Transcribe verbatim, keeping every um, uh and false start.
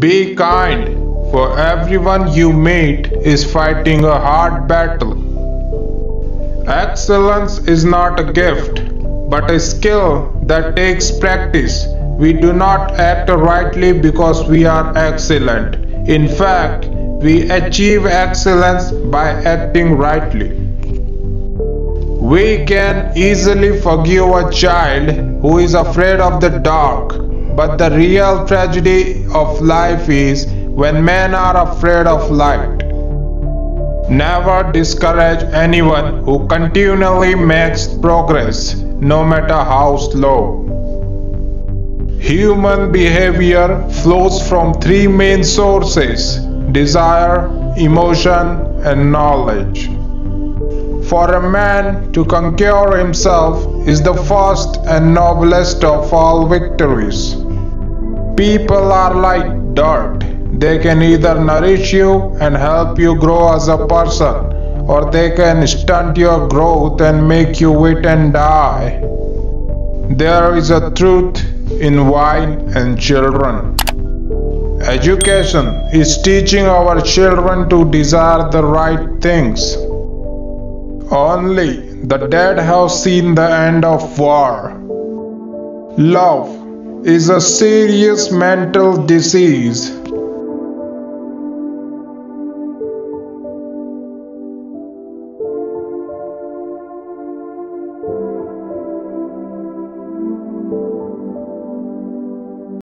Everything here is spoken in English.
Be kind, for everyone you meet is fighting a hard battle. Excellence is not a gift, but a skill that takes practice. We do not act rightly because we are excellent. In fact, we achieve excellence by acting rightly. We can easily forgive a child who is afraid of the dark, but the real tragedy of life is when men are afraid of light. Never discourage anyone who continually makes progress, no matter how slow. Human behavior flows from three main sources: desire, emotion, and knowledge. For a man to conquer himself is the first and noblest of all victories. People are like dirt. They can either nourish you and help you grow as a person, or they can stunt your growth and make you wither and die. There is a truth in wine and children. Education is teaching our children to desire the right things. Only the dead have seen the end of war. Love is a serious mental disease